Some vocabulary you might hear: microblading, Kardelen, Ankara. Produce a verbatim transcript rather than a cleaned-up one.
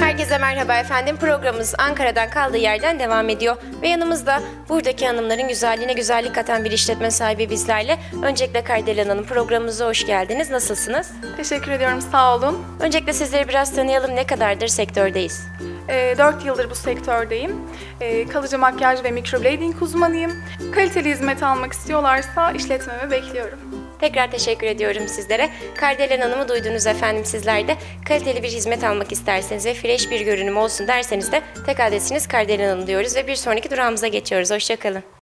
Herkese merhaba efendim. Programımız Ankara'dan kaldığı yerden devam ediyor. Ve yanımızda buradaki hanımların güzelliğine güzellik katan bir işletme sahibi bizlerle. Öncelikle Kardelen Hanım, programımıza hoş geldiniz. Nasılsınız? Teşekkür ediyorum, sağ olun. Öncelikle sizleri biraz tanıyalım. Ne kadardır sektördeyiz? dört yıldır bu sektördeyim. Kalıcı makyaj ve microblading uzmanıyım. Kaliteli hizmet almak istiyorlarsa işletmemi bekliyorum. Tekrar teşekkür ediyorum sizlere. Kardelen Hanım'ı duydunuz efendim sizler de. Kaliteli bir hizmet almak isterseniz ve fresh bir görünüm olsun derseniz de tek adresiniz Kardelen Hanım diyoruz ve bir sonraki durağımıza geçiyoruz. Hoşçakalın.